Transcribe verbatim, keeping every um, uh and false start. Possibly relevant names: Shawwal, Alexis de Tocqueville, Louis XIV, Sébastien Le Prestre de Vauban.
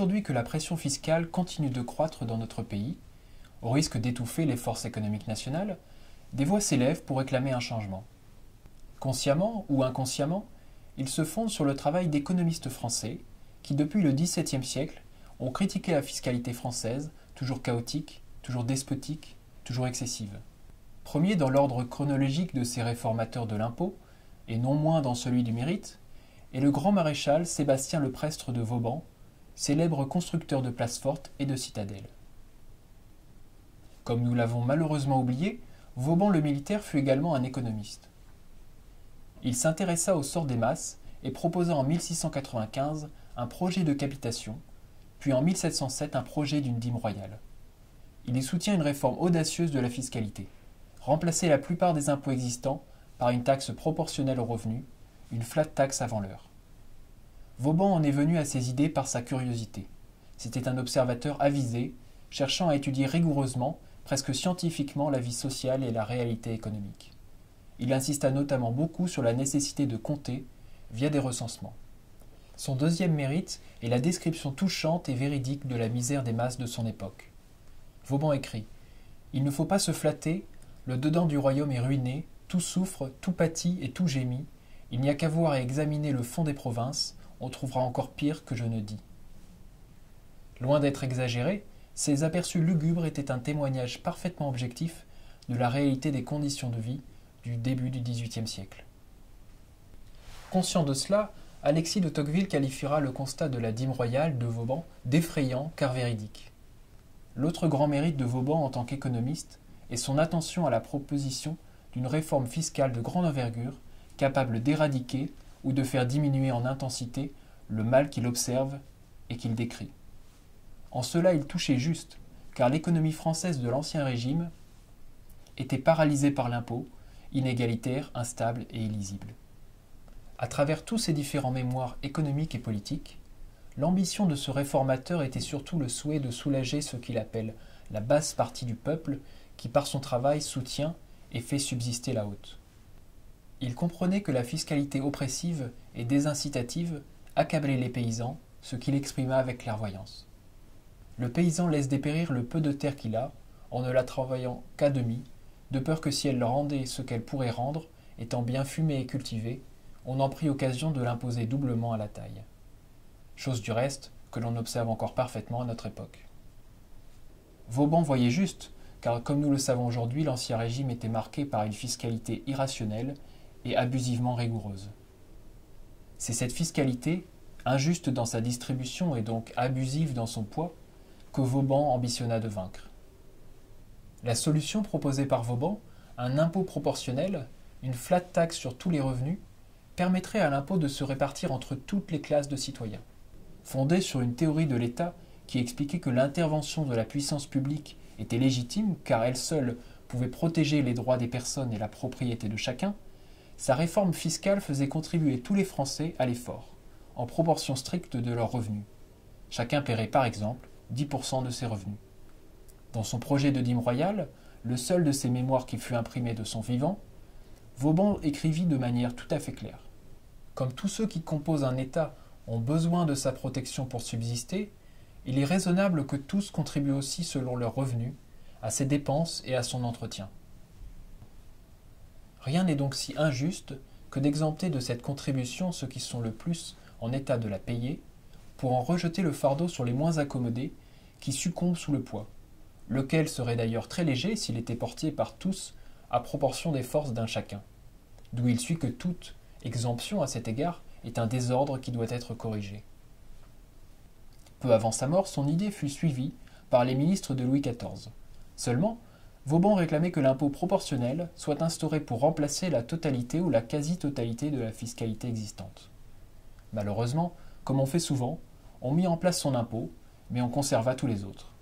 aujourd'hui que la pression fiscale continue de croître dans notre pays, au risque d'étouffer les forces économiques nationales, des voix s'élèvent pour réclamer un changement. Consciemment ou inconsciemment, ils se fondent sur le travail d'économistes français qui, depuis le dix-septième siècle, ont critiqué la fiscalité française, toujours chaotique, toujours despotique, toujours excessive. Premier dans l'ordre chronologique de ces réformateurs de l'impôt, et non moins dans celui du mérite, est le grand maréchal Sébastien Le Prestre de Vauban, célèbre constructeur de places fortes et de citadelles. Comme nous l'avons malheureusement oublié, Vauban le militaire fut également un économiste. Il s'intéressa au sort des masses et proposa en mille six cent quatre-vingt-quinze un projet de capitation, puis en mille sept cent sept un projet d'une dîme royale. Il y soutient une réforme audacieuse de la fiscalité, remplacer la plupart des impôts existants par une taxe proportionnelle aux revenus, une flat tax avant l'heure. Vauban en est venu à ses idées par sa curiosité. C'était un observateur avisé, cherchant à étudier rigoureusement, presque scientifiquement, la vie sociale et la réalité économique. Il insista notamment beaucoup sur la nécessité de compter via des recensements. Son deuxième mérite est la description touchante et véridique de la misère des masses de son époque. Vauban écrit « Il ne faut pas se flatter, le dedans du royaume est ruiné, tout souffre, tout pâtit et tout gémit, il n'y a qu'à voir et examiner le fond des provinces, on trouvera encore pire que je ne dis. » Loin d'être exagéré, ces aperçus lugubres étaient un témoignage parfaitement objectif de la réalité des conditions de vie du début du dix-huitième siècle. Conscient de cela, Alexis de Tocqueville qualifiera le constat de la dîme royale de Vauban d'effrayant car véridique. L'autre grand mérite de Vauban en tant qu'économiste est son attention à la proposition d'une réforme fiscale de grande envergure capable d'éradiquer ou de faire diminuer en intensité le mal qu'il observe et qu'il décrit. En cela, il touchait juste, car l'économie française de l'Ancien Régime était paralysée par l'impôt, inégalitaire, instable et illisible. À travers tous ces différents mémoires économiques et politiques, l'ambition de ce réformateur était surtout le souhait de soulager ce qu'il appelle la basse partie du peuple qui, par son travail, soutient et fait subsister la haute. Il comprenait que la fiscalité oppressive et désincitative accablait les paysans, ce qu'il exprima avec clairvoyance. Le paysan laisse dépérir le peu de terre qu'il a, en ne la travaillant qu'à demi, de peur que si elle leur rendait ce qu'elle pourrait rendre, étant bien fumée et cultivée, on en prit occasion de l'imposer doublement à la taille. Chose du reste que l'on observe encore parfaitement à notre époque. Vauban voyait juste, car comme nous le savons aujourd'hui, l'Ancien Régime était marqué par une fiscalité irrationnelle et abusivement rigoureuse. C'est cette fiscalité, injuste dans sa distribution et donc abusive dans son poids, que Vauban ambitionna de vaincre. La solution proposée par Vauban, un impôt proportionnel, une flat tax sur tous les revenus, permettrait à l'impôt de se répartir entre toutes les classes de citoyens. Fondée sur une théorie de l'État qui expliquait que l'intervention de la puissance publique était légitime car elle seule pouvait protéger les droits des personnes et la propriété de chacun, sa réforme fiscale faisait contribuer tous les Français à l'effort, en proportion stricte de leurs revenus. Chacun paierait par exemple dix pour cent de ses revenus. Dans son projet de dîme royale, le seul de ses mémoires qui fut imprimé de son vivant, Vauban écrivit de manière tout à fait claire. Comme tous ceux qui composent un État ont besoin de sa protection pour subsister, il est raisonnable que tous contribuent aussi selon leurs revenus, à ses dépenses et à son entretien. Rien n'est donc si injuste que d'exempter de cette contribution ceux qui sont le plus en état de la payer, pour en rejeter le fardeau sur les moins accommodés qui succombent sous le poids, lequel serait d'ailleurs très léger s'il était porté par tous à proportion des forces d'un chacun. D'où il suit que toute exemption à cet égard est un désordre qui doit être corrigé. Peu avant sa mort, son idée fut suivie par les ministres de Louis quatorze. Seulement, Vauban réclamait que l'impôt proportionnel soit instauré pour remplacer la totalité ou la quasi-totalité de la fiscalité existante. Malheureusement, comme on fait souvent, on mit en place son impôt, mais on conserva tous les autres.